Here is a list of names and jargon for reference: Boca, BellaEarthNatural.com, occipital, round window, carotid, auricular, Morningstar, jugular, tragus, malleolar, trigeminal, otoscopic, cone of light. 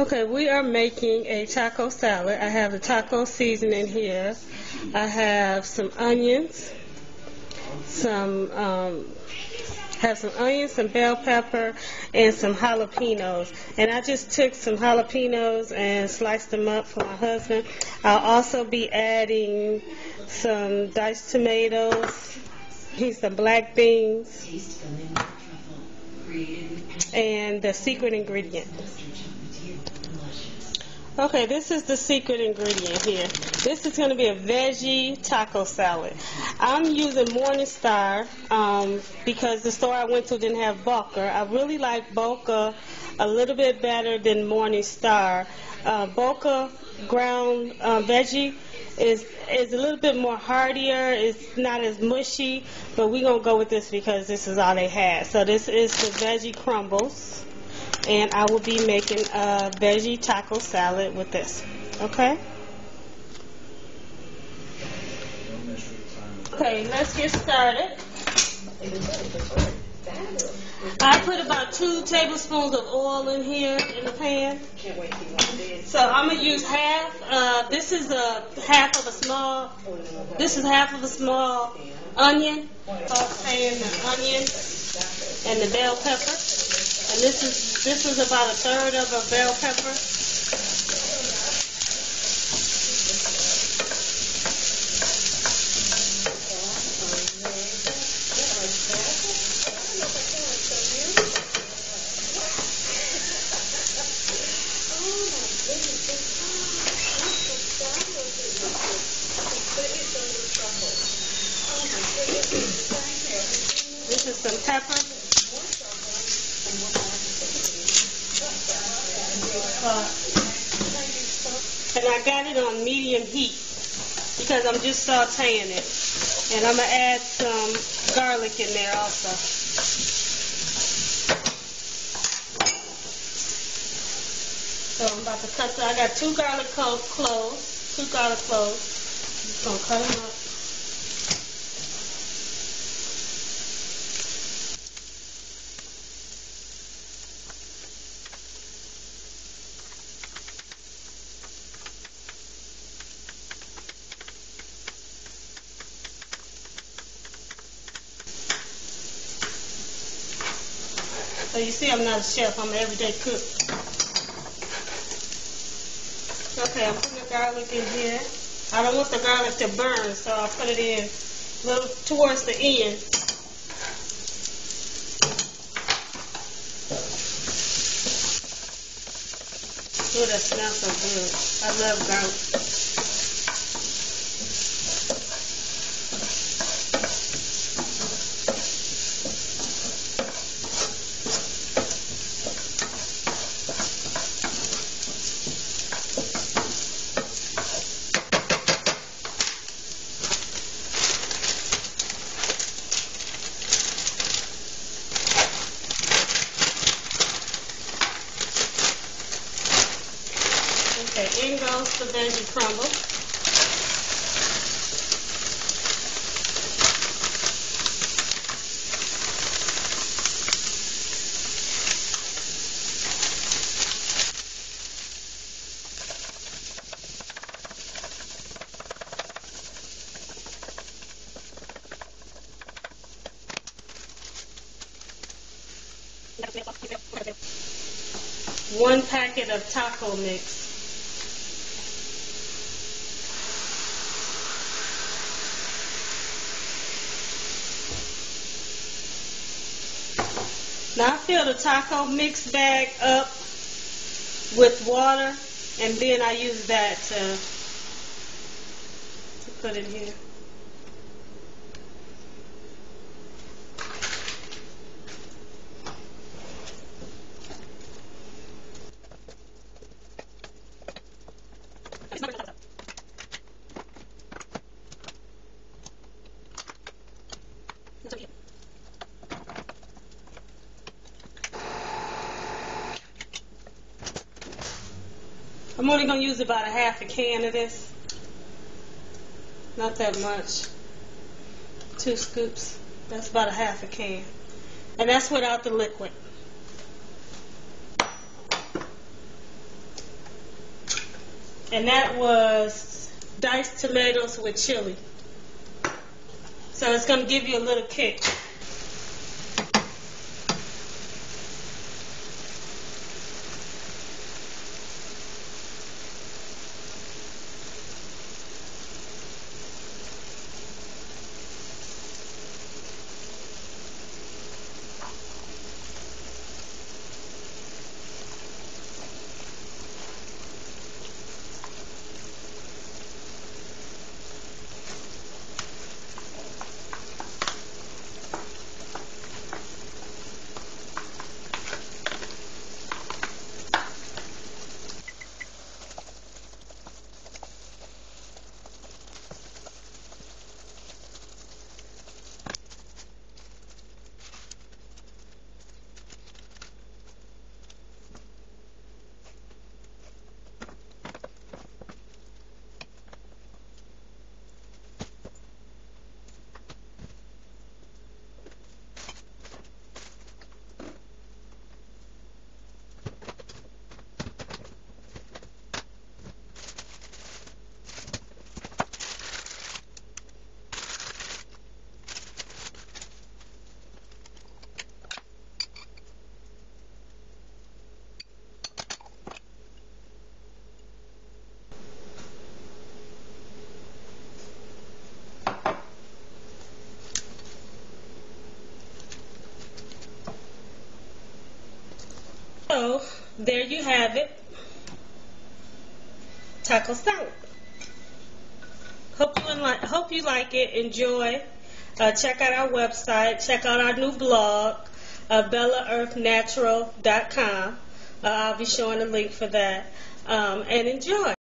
Okay, we are making a taco salad. I have the taco seasoning here. I have some onions, some bell pepper, and some jalapenos. And I just took some jalapenos and sliced them up for my husband. I'll also be adding some diced tomatoes, some black beans, and the secret ingredient. Okay, this is the secret ingredient here. This is going to be a veggie taco salad. I'm using Morningstar because the store I went to didn't have Boca. I really like Boca a little bit better than Morningstar. Boca ground veggie is a little bit more heartier. It's not as mushy, but we're going to go with this because this is all they had. So this is the veggie crumbles. And I will be making a veggie taco salad with this. Okay? Okay, let's get started. I put about 2 tablespoons of oil in here in the pan. So I'm gonna use half. This is half of a small onion. Sauteing the onion and the bell pepper. And this is about 1/3 of a bell pepper. This is some pepper. And I got it on medium heat because I'm just sauteing it. And I'm going to add some garlic in there also. So I'm about to cut. So I got 2 garlic cloves. 2 garlic cloves. I'm just going to cut them up. So you see, I'm not a chef, I'm an everyday cook. Okay, I'm putting the garlic in here. I don't want the garlic to burn, so I'll put it in a little towards the end. Oh, that smells so good. I love garlic. In goes the veggie crumble. One packet of taco mix. Now I fill the taco mix bag up with water, and then I use that to put it here. I'm only going to use about 1/2 a can of this. Not that much. 2 scoops. That's about 1/2 a can. And that's without the liquid. and that was diced tomatoes with chili. So it's going to give you a little kick. So there you have it, taco salad. Hope you like it. Enjoy. Check out our website. Check out our new blog, BellaEarthNatural.com. I'll be showing a link for that. And enjoy.